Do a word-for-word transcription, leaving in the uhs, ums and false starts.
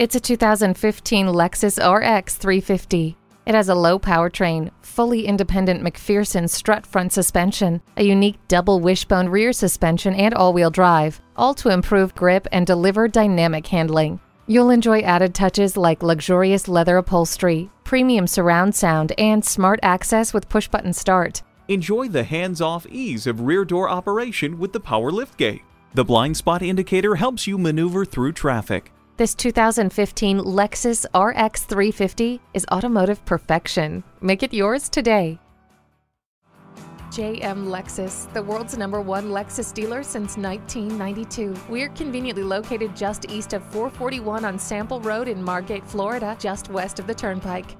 It's a two thousand fifteen Lexus R X three fifty. It has a low powertrain, fully independent McPherson strut front suspension, a unique double wishbone rear suspension and all-wheel drive, all to improve grip and deliver dynamic handling. You'll enjoy added touches like luxurious leather upholstery, premium surround sound, and smart access with push-button start. Enjoy the hands-off ease of rear door operation with the power liftgate. The blind spot indicator helps you maneuver through traffic. This two thousand fifteen Lexus R X three fifty is automotive perfection. Make it yours today. J M Lexus, the world's number one Lexus dealer since nineteen ninety-two. We're conveniently located just east of four forty-one on Sample Road in Margate, Florida, just west of the Turnpike.